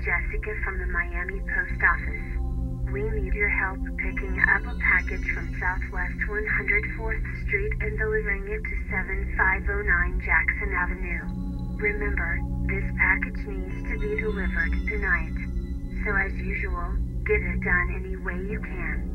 Jessica from the Miami Post Office. We need your help picking up a package from Southwest 104th Street and delivering it to 7509 Jackson Avenue. Remember, this package needs to be delivered tonight. So as usual, get it done any way you can.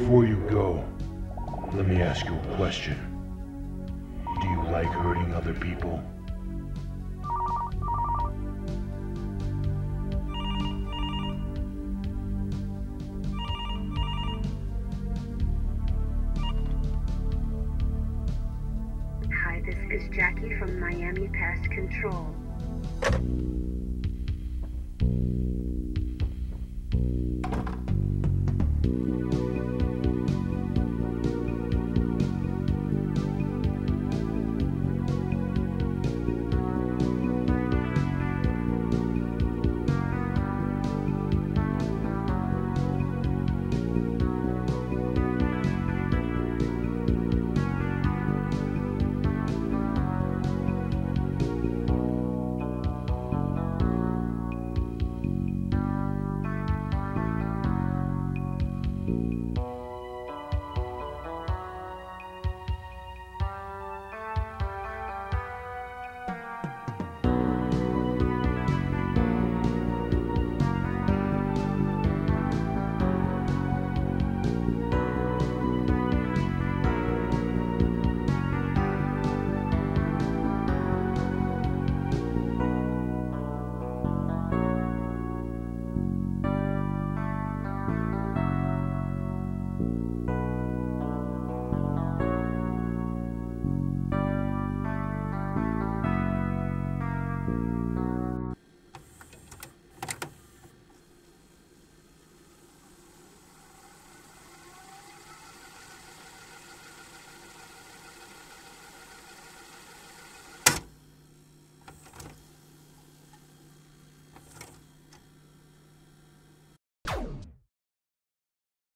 Before you go, let me ask you a question. Do you like hurting other people? Hi, this is Jackie from Miami Pest Control.